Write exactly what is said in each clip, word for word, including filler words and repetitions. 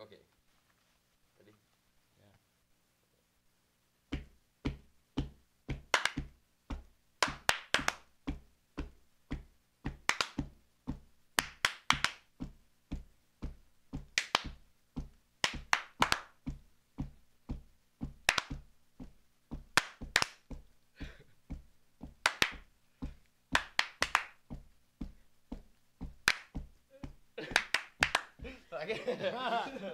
Okay. Ready? Yeah.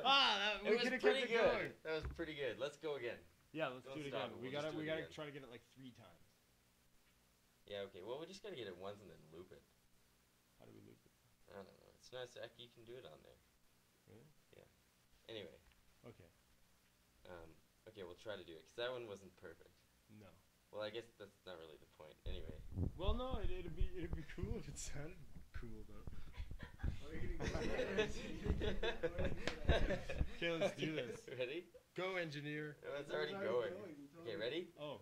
ah, that, we could have kept it good. Going. That was pretty good. Let's go again. Yeah, let's Don't do it again. It. We we'll gotta, we gotta again. try to get it like three times. Yeah. Okay. Well, we just gotta get it once and then loop it. How do we loop it? I don't know. It's nice. You can do it on there. Really? Yeah. Anyway. Okay. Um. Okay. We'll try to do it because that one wasn't perfect. No. Well, I guess that's not really the point. Anyway. Well, no. It, it'd be it'd be cool if it sounded cool though. Okay, let's do this. Ready? Go, engineer. No, it's already going. going. Okay, ready? Oh.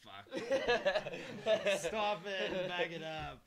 Fuck. Stop it and back it up.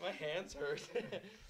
My hands hurt.